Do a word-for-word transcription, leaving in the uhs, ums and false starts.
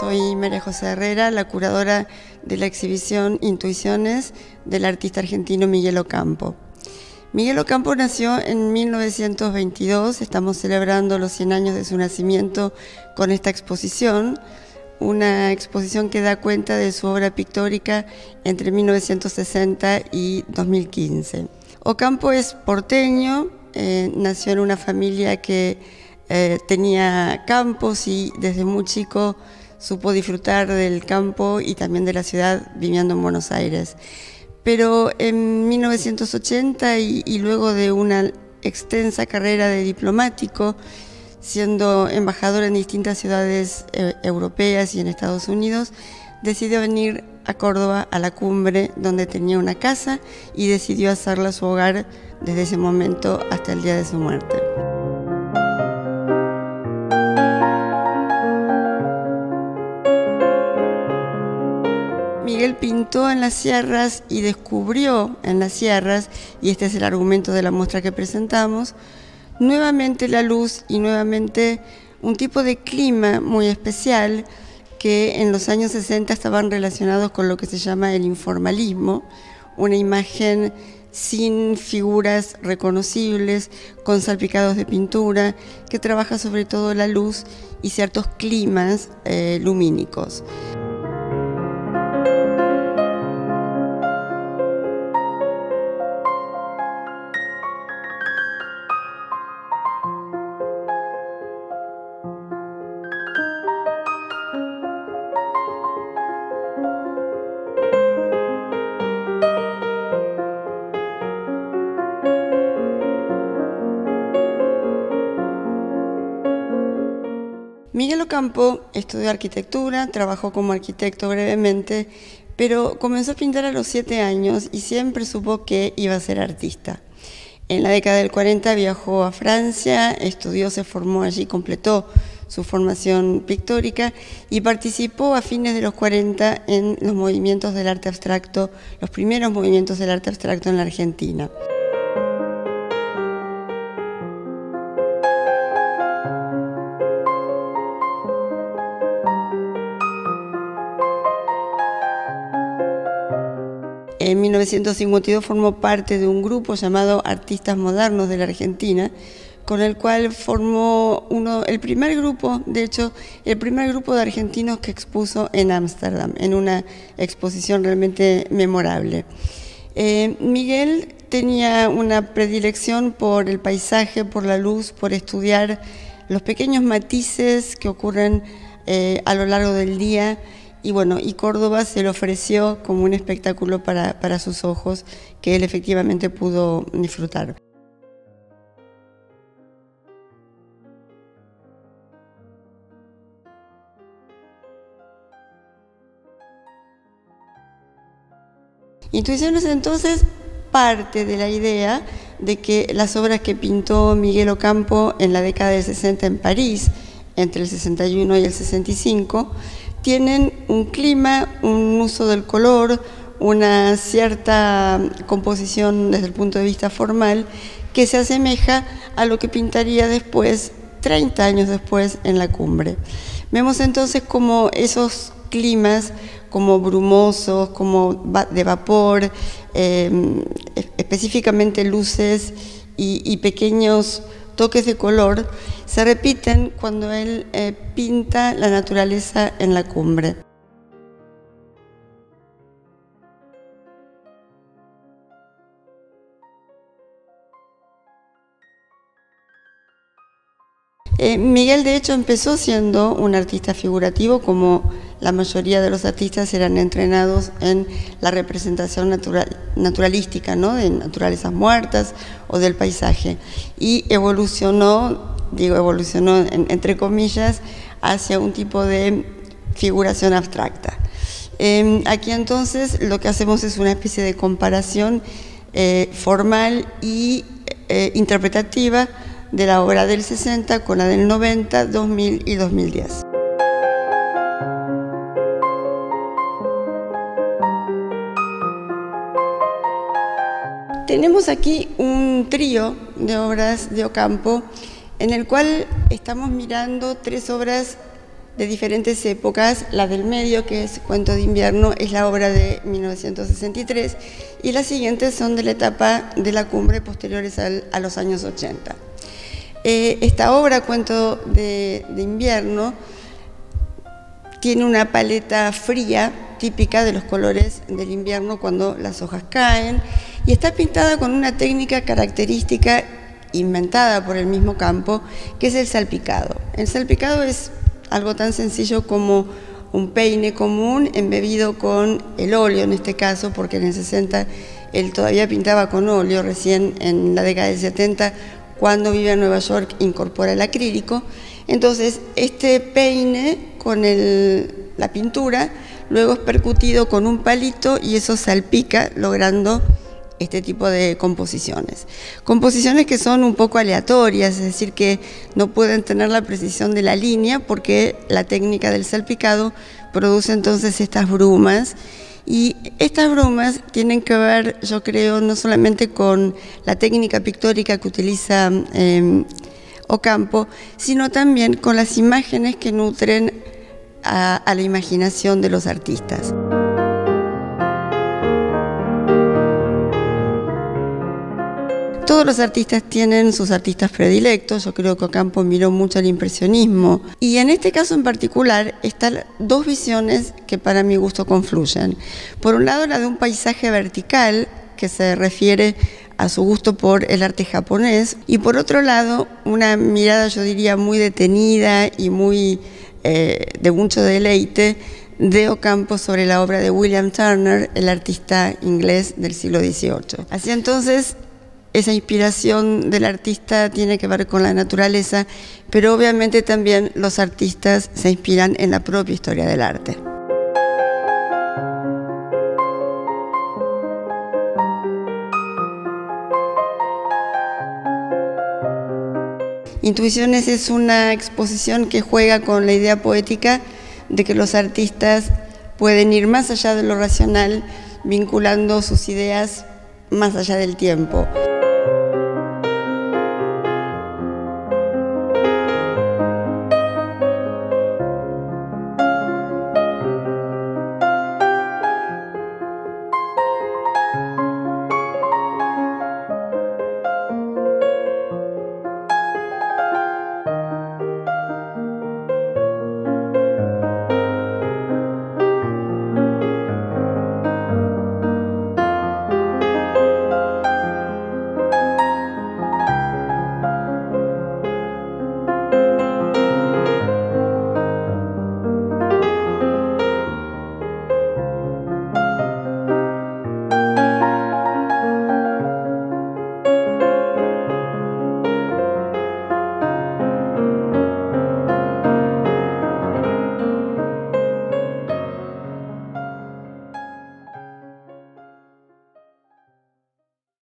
Soy María José Herrera, la curadora de la exhibición Intuiciones del artista argentino Miguel Ocampo. Miguel Ocampo nació en mil novecientos veintidós, estamos celebrando los cien años de su nacimiento con esta exposición, una exposición que da cuenta de su obra pictórica entre mil novecientos sesenta y dos mil quince. Ocampo es porteño, eh, nació en una familia que eh, tenía campos y desde muy chico supo disfrutar del campo y también de la ciudad viviendo en Buenos Aires. Pero en mil novecientos ochenta y, y luego de una extensa carrera de diplomático, siendo embajador en distintas ciudades eh, europeas y en Estados Unidos, decidió venir a Córdoba, a La Cumbre, donde tenía una casa y decidió hacerla su hogar desde ese momento hasta el día de su muerte. Miguel pintó en las sierras y descubrió en las sierras, y este es el argumento de la muestra que presentamos, nuevamente la luz y nuevamente un tipo de clima muy especial que en los años sesenta estaban relacionados con lo que se llama el informalismo, una imagen sin figuras reconocibles, con salpicados de pintura, que trabaja sobre todo la luz y ciertos climas eh, lumínicos. Miguel Ocampo estudió arquitectura, trabajó como arquitecto brevemente, pero comenzó a pintar a los siete años y siempre supo que iba a ser artista. En la década del cuarenta viajó a Francia, estudió, se formó allí, completó su formación pictórica y participó a fines de los cuarenta en los movimientos del arte abstracto, los primeros movimientos del arte abstracto en la Argentina. En mil novecientos cincuenta y dos formó parte de un grupo llamado Artistas Modernos de la Argentina, con el cual formó uno, el primer grupo, de hecho, el primer grupo de argentinos que expuso en Ámsterdam, en una exposición realmente memorable. Eh, Miguel tenía una predilección por el paisaje, por la luz, por estudiar los pequeños matices que ocurren eh, a lo largo del día. Y bueno, y Córdoba se le ofreció como un espectáculo para, para sus ojos que él efectivamente pudo disfrutar. Intuiciones entonces parte de la idea de que las obras que pintó Miguel Ocampo en la década del sesenta en París, entre el sesenta y uno y el sesenta y cinco, tienen un clima, un uso del color, una cierta composición desde el punto de vista formal que se asemeja a lo que pintaría después, treinta años después, en La Cumbre. Vemos entonces como esos climas, como brumosos, como de vapor, eh, específicamente luces y, y pequeños toques de color se repiten cuando él eh, pinta la naturaleza en La Cumbre. Eh, Miguel de hecho empezó siendo un artista figurativo, como la mayoría de los artistas eran entrenados en la representación natural, naturalística, ¿no? De naturalezas muertas o del paisaje, y evolucionó, digo evolucionó en, entre comillas, hacia un tipo de figuración abstracta. Eh, aquí entonces lo que hacemos es una especie de comparación eh, formal y eh, interpretativa de la obra del sesenta con la del noventa, dos mil y dos mil diez. Tenemos aquí un trío de obras de Ocampo en el cual estamos mirando tres obras de diferentes épocas. La del medio, que es Cuento de Invierno, es la obra de mil novecientos sesenta y tres, y las siguientes son de la etapa de La Cumbre, posteriores al, a los años ochenta. Eh, esta obra, Cuento de, de Invierno, tiene una paleta fría, típica de los colores del invierno cuando las hojas caen, y está pintada con una técnica característica inventada por el mismo Campo, que es el salpicado. El salpicado es algo tan sencillo como un peine común embebido con el óleo, en este caso, porque en el sesenta él todavía pintaba con óleo, recién en la década del setenta, cuando vive en Nueva York, incorpora el acrílico. Entonces, este peine con el, la pintura luego es percutido con un palito y eso salpica, logrando este tipo de composiciones. Composiciones que son un poco aleatorias, es decir, que no pueden tener la precisión de la línea porque la técnica del salpicado produce entonces estas brumas. Y estas brumas tienen que ver, yo creo, no solamente con la técnica pictórica que utiliza eh, Ocampo, sino también con las imágenes que nutren a, a la imaginación de los artistas. Todos los artistas tienen sus artistas predilectos. Yo creo que Ocampo miró mucho el impresionismo. Y en este caso en particular están dos visiones que para mi gusto confluyen. Por un lado, la de un paisaje vertical, que se refiere a su gusto por el arte japonés. Y por otro lado, una mirada, yo diría, muy detenida y muy eh, de mucho deleite de Ocampo sobre la obra de William Turner, el artista inglés del siglo dieciocho. Así entonces, esa inspiración del artista tiene que ver con la naturaleza, pero obviamente también los artistas se inspiran en la propia historia del arte. Intuiciones es una exposición que juega con la idea poética de que los artistas pueden ir más allá de lo racional, vinculando sus ideas más allá del tiempo.